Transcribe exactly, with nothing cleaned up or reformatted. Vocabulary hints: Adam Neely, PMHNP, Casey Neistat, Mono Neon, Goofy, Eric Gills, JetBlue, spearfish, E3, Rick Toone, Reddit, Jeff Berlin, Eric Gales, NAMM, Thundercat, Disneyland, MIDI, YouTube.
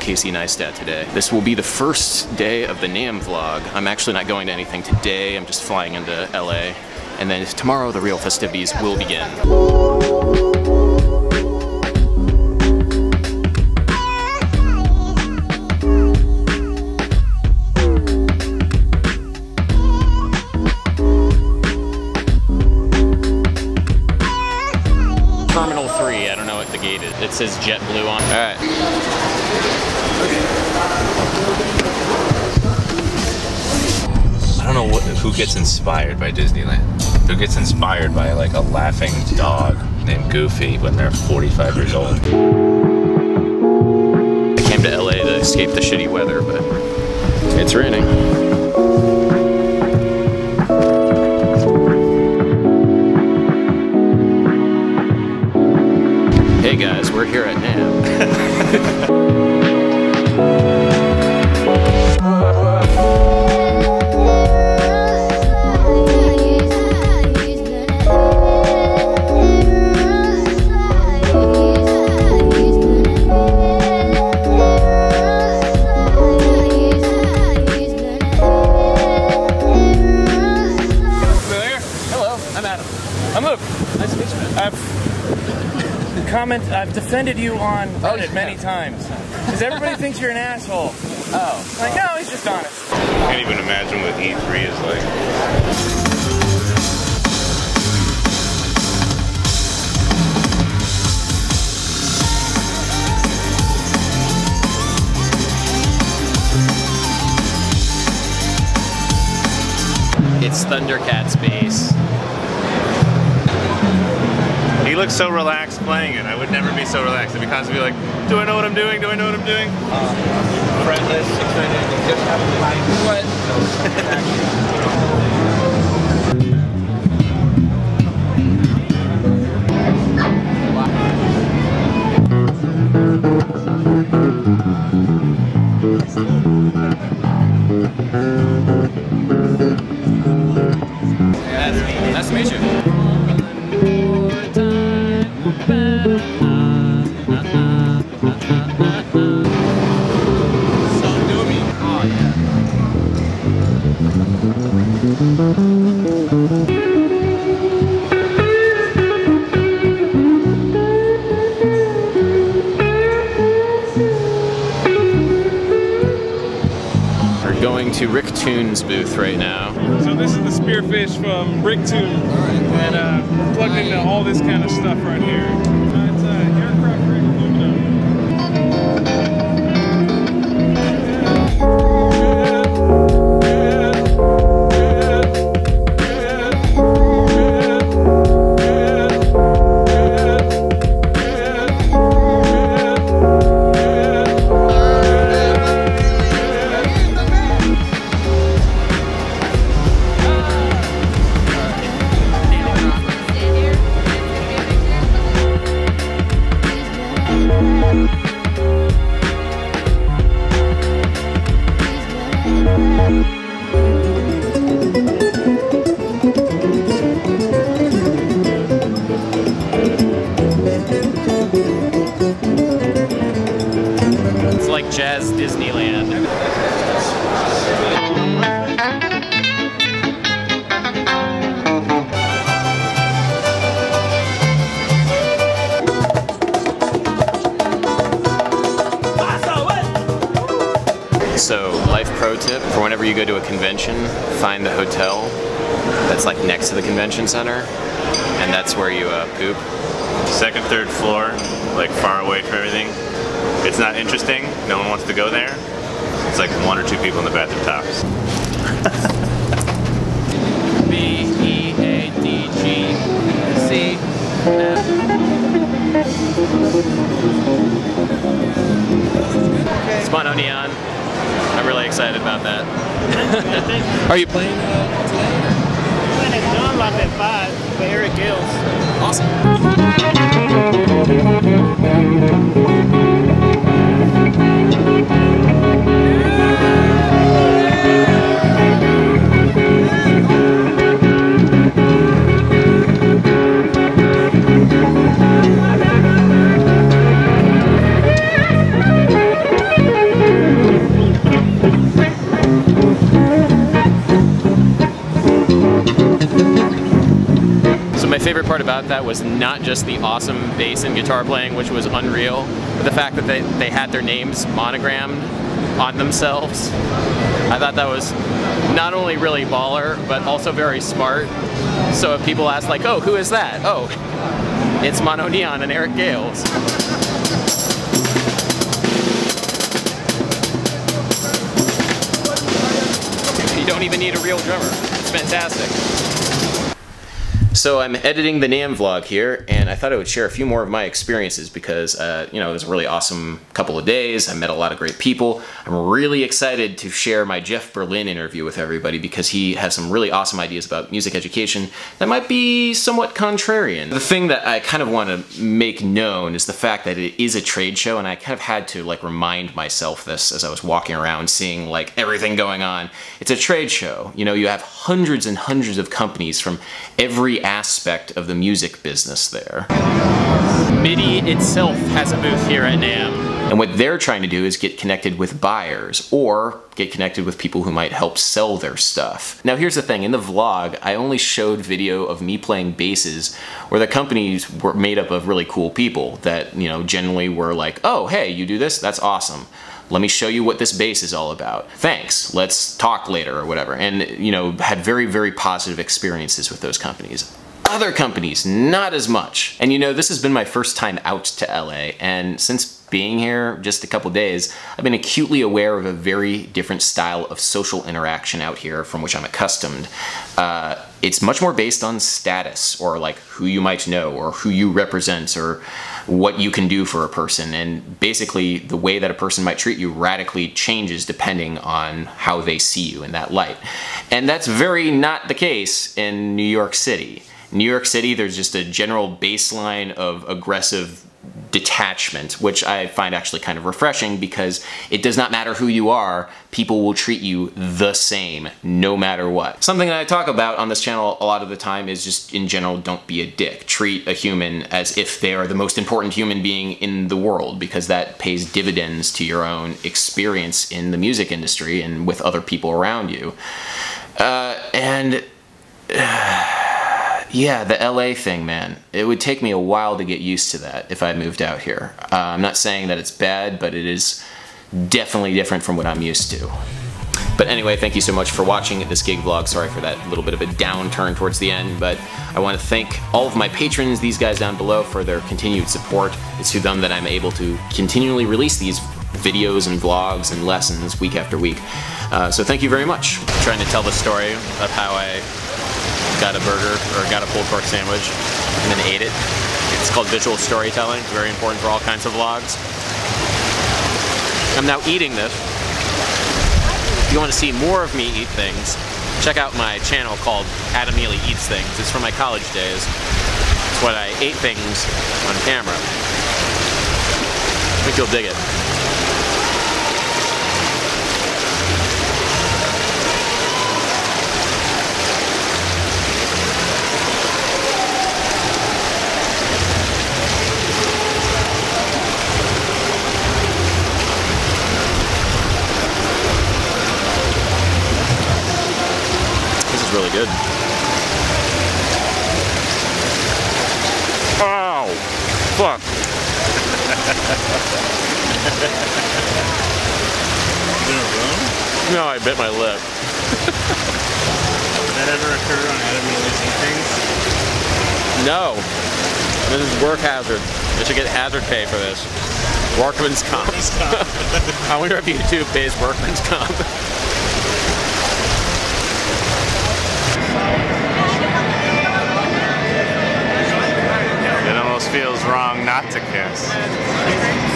Casey Neistat today. This will be the first day of the NAMM vlog. I'm actually not going to anything today. I'm just flying into L A. And then tomorrow, the real festivities will begin. I don't know what the gate is. It says JetBlue on it. Alright. I don't know what, who gets inspired by Disneyland. Who gets inspired by like a laughing dog named Goofy when they're forty-five years old. I came to L A to escape the shitty weather, but it's raining. Hey guys, we're here at NAMM. Familiar? Hello, I'm Adam. I'm Luke. Nice to meet you, man. I've Comment, I've defended you on Reddit oh, many times. Because everybody thinks you're an asshole. Oh. Like, no, he's just honest. I can't even imagine what E three is like. It's Thundercat space. He looks so relaxed playing it. I would never be so relaxed. I'd be constantly like, do I know what I'm doing? Do I know what I'm doing? Uh, friendless, excited, just having life. What? Yeah, that's me. Nice to meet you. Going to Rick Toone's booth right now. So this is the spearfish from Rick Toone, and uh, plugged into all this kind of stuff right here. Uh, it's uh, aircraft rig Jazz Disneyland. So, life pro tip, for whenever you go to a convention, find the hotel that's like next to the convention center, and that's where you uh, poop. Second, third floor, like far away from everything. It's not interesting, no one wants to go there. It's like one or two people in the bathroom tops. B E A D G C F. Mono Neon. I'm really excited about that. Are you playing uh, today? I'm playing at John Lock at five by Eric Gills. Awesome. We'll be right back. about that was not just the awesome bass and guitar playing, which was unreal, but the fact that they, they had their names monogrammed on themselves. I thought that was not only really baller, but also very smart. So if people ask like, oh, who is that? Oh, it's Mono Neon and Eric Gales. You don't even need a real drummer. It's fantastic. So I'm editing the NAMM vlog here, and I thought I would share a few more of my experiences because, uh, you know, it was a really awesome couple of days. I met a lot of great people. I'm really excited to share my Jeff Berlin interview with everybody because he has some really awesome ideas about music education that might be somewhat contrarian. The thing that I kind of want to make known is the fact that it is a trade show, and I kind of had to, like, remind myself this as I was walking around seeing, like, everything going on. It's a trade show. You know, you have hundreds and hundreds of companies from every aspect of the music business there. MIDI itself has a booth here at NAMM. And what they're trying to do is get connected with buyers or get connected with people who might help sell their stuff. Now here's the thing, in the vlog, I only showed video of me playing basses where the companies were made up of really cool people that, you know, generally were like, oh, hey, you do this? That's awesome. Let me show you what this bass is all about. Thanks, let's talk later or whatever. And, you know, had very, very positive experiences with those companies. Other companies, not as much. And you know, this has been my first time out to L A, and since being here just a couple days, I've been acutely aware of a very different style of social interaction out here from which I'm accustomed. Uh, it's much more based on status, or like who you might know, or who you represent, or what you can do for a person. And basically, the way that a person might treat you radically changes depending on how they see you in that light. And that's very not the case in New York City. New York City, there's just a general baseline of aggressive detachment, which I find actually kind of refreshing because it does not matter who you are, people will treat you the same, no matter what. Something that I talk about on this channel a lot of the time is just in general, don't be a dick. Treat a human as if they are the most important human being in the world because that pays dividends to your own experience in the music industry and with other people around you. Uh, and... Uh, Yeah, the L A thing, man. It would take me a while to get used to that if I moved out here. Uh, I'm not saying that it's bad, but it is definitely different from what I'm used to. But anyway, thank you so much for watching this gig vlog. Sorry for that little bit of a downturn towards the end, but I want to thank all of my patrons, these guys down below, for their continued support. It's through them that I'm able to continually release these videos and vlogs and lessons week after week. Uh, so thank you very much. I'm trying to tell the story of how I got a burger, or got a pulled pork sandwich, and then ate it. It's called visual storytelling. It's very important for all kinds of vlogs. I'm now eating this. If you want to see more of me eat things, check out my channel called Adam Neely Eats Things. It's from my college days. It's what I ate things on camera. I think you'll dig it. Really good. Ow! Fuck! No, I bit my lip. Has that ever occurred on Adam Neely's Eat Things? No. This is work hazard. I should get hazard pay for this. Workman's comp. Workman's comp. I wonder if YouTube pays workman's comp. Feels wrong not to kiss.